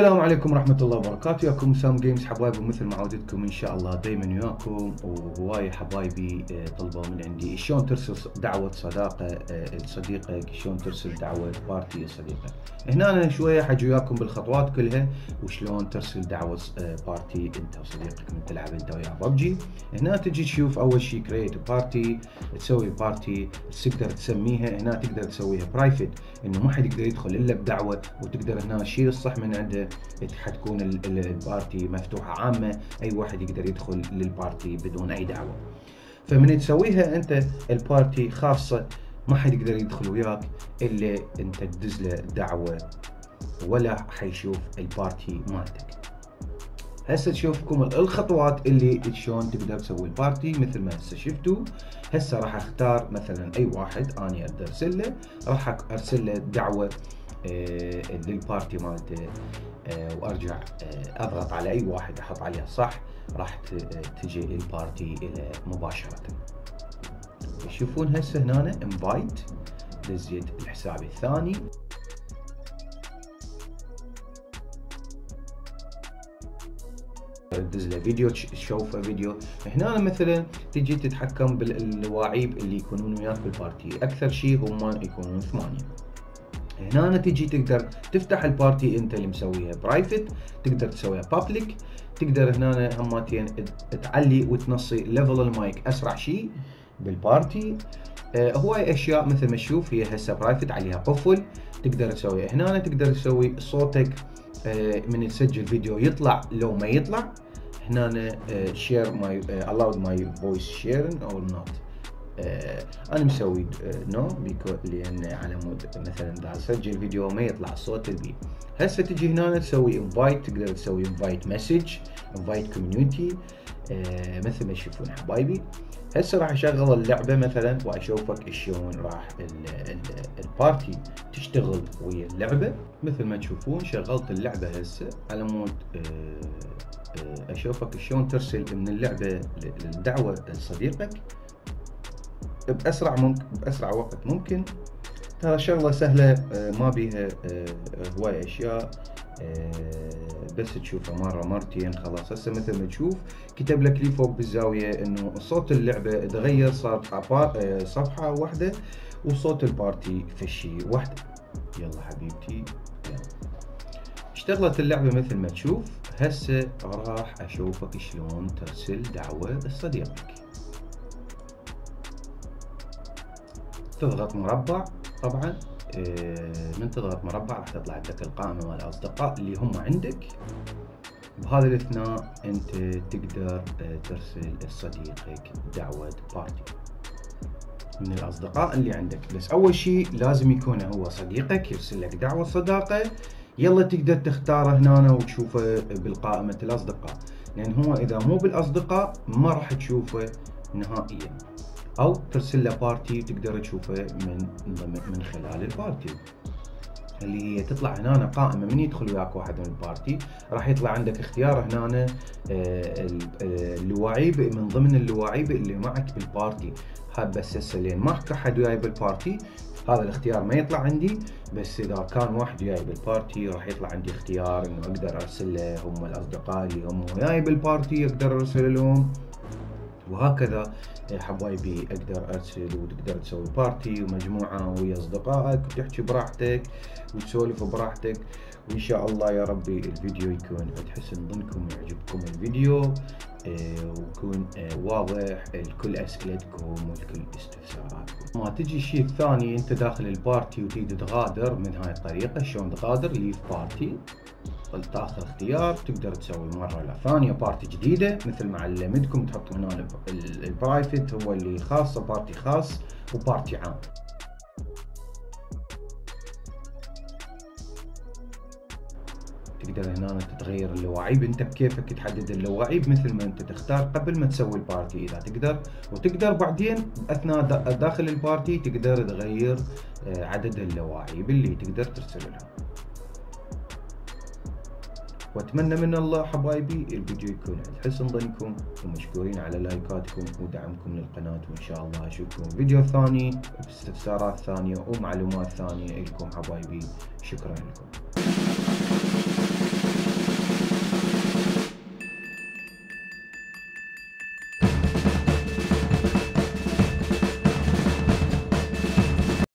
السلام عليكم ورحمة الله وبركاته، ياكم وسام جيمز حبايب، ومثل ما عودتكم ان شاء الله دايما وياكم. وهواي حبايبي طلبوا من عندي شلون ترسل دعوة صداقة لصديقك، شلون ترسل دعوة بارتي لصديقك. هنا أنا شوية حجي وياكم بالخطوات كلها وشلون ترسل دعوة بارتي انت وصديقك من تلعب انت وياه ببجي. هنا تجي تشوف اول شيء كرييت بارتي، تسوي بارتي تقدر تسميها، هنا تقدر تسويها برايفت انه ما حد يقدر يدخل الا بدعوة، وتقدر هنا تشيل الصح من عنده، حتكون البارتي مفتوحة عامة، أي واحد يقدر يدخل للبارتي بدون أي دعوة. فمن تسويها أنت البارتي خاصة ما حد يقدر يدخل وياك إلا أنت تدز له دعوة، ولا حيشوف البارتي مالتك. هسه تشوفكم الخطوات اللي شلون تقدر تسوي البارتي مثل ما هسه شفتوا. هسه راح أختار مثلا أي واحد أنا أقدر أرسله، راح أرسل له دعوة للبارتي مالته، وارجع اضغط على اي واحد احط عليه صح، راح تجي البارتي الى مباشره. تشوفون هسه هنا انفايت دزيت الحساب الثاني، دز له فيديو تشوفه فيديو. هنا مثلا تجي تتحكم بالواعيب اللي يكونون وياك بالبارتي، اكثر شيء هم يكونون 8. هنا تجي تقدر تفتح البارتي انت اللي مسويها برايفت، تقدر تسويها بابليك، تقدر هنا هماتين تعلي وتنصي ليفل المايك اسرع شيء بالبارتي. هواي اشياء مثل ما تشوف هي هسه برايفت عليها قفل تقدر تسويها. هنا تقدر تسوي صوتك من تسجل فيديو يطلع لو ما يطلع. هنا شير ماي allowed my voice sharing or not، انا مسوي نو لان على مود مثلا دا اسجل فيديو ما يطلع الصوت البي. هسه تجي هنا تسوي انفايت، تقدر تسوي انفايت مسج، انفايت كوميونتي مثل ما تشوفون حبايبي. هسه راح اشغل اللعبه مثلا واشوفك شلون راح البارتي تشتغل ويا اللعبه. مثل ما تشوفون شغلت اللعبه هسه على مود اشوفك شلون ترسل من اللعبه الدعوه لصديقك بأسرع وقت ممكن. ترى شغلة سهلة ما بيها هواي أشياء، بس تشوفها مرة مرتين خلاص. هسه مثل ما تشوف كتب لك لي فوق بالزاوية إنه صوت اللعبة تغير، صار صفحة واحدة وصوت البارتي فشي واحدة. يلا حبيبتي يلا. اشتغلت اللعبة مثل ما تشوف. هسه راح أشوفك شلون ترسل دعوة لصديقك. تضغط مربع طبعا، من تضغط مربع راح تطلع عندك القائمه مال الاصدقاء اللي هم عندك. بهذا الاثناء انت تقدر ترسل لصديقك دعوه بارتي من الاصدقاء اللي عندك، بس اول شيء لازم يكون هو صديقك يرسل لك دعوه صداقه. يلا تقدر تختاره هنا وتشوفه بالقائمه الاصدقاء، لان هو اذا مو بالاصدقاء ما راح تشوفه نهائيا، او ترسل له بارتي تقدر تشوفه من خلال البارتي اللي هي تطلع هنا قائمه من يدخل وياك واحد من البارتي. راح يطلع عندك اختيار هنا اللواعيب من ضمن اللواعيب اللي معك بالبارتي. بس هسه لين ما احد وياي بالبارتي هذا الاختيار ما يطلع عندي، بس اذا كان واحد وياي بالبارتي راح يطلع عندي اختيار انه اقدر ارسل له هم الاصدقاء اللي هم وياي بالبارتي اقدر ارسل لهم. وهكذا حبايبي اقدر ارسل، وتقدر تسوي بارتي ومجموعه ويا اصدقائك وتحكي براحتك وتسولف براحتك. وان شاء الله يا ربي الفيديو يكون قد حسن ظنكم ويعجبكم الفيديو، ويكون واضح لكل اسئلتكم ولكل استفساراتكم. ما تجي الشيء الثاني انت داخل البارتي وتريد تغادر من هاي الطريقه. شلون تغادر؟ ليف بارتي، تاخذ اختيار تقدر تسوي مره لا ثانيه بارتي جديده مثل ما علمتكم، تحط هنا البرايفت هو اللي خاصه بارتي خاص وبارتي عام. تقدر هنا تتغير اللواعيب انت بكيفك، تحدد اللواعيب مثل ما انت تختار قبل ما تسوي البارتي اذا تقدر، وتقدر بعدين اثناء داخل البارتي تقدر تغير عدد اللواعيب اللي تقدر ترسل لهم. واتمنى من الله حبايبي الفيديو يكون عند حسن ظنكم، ومشكورين على لايكاتكم ودعمكم للقناة، وان شاء الله اشوفكم فيديو ثاني باستفسارات ثانية ومعلومات ثانية لكم حبايبي. شكرا لكم.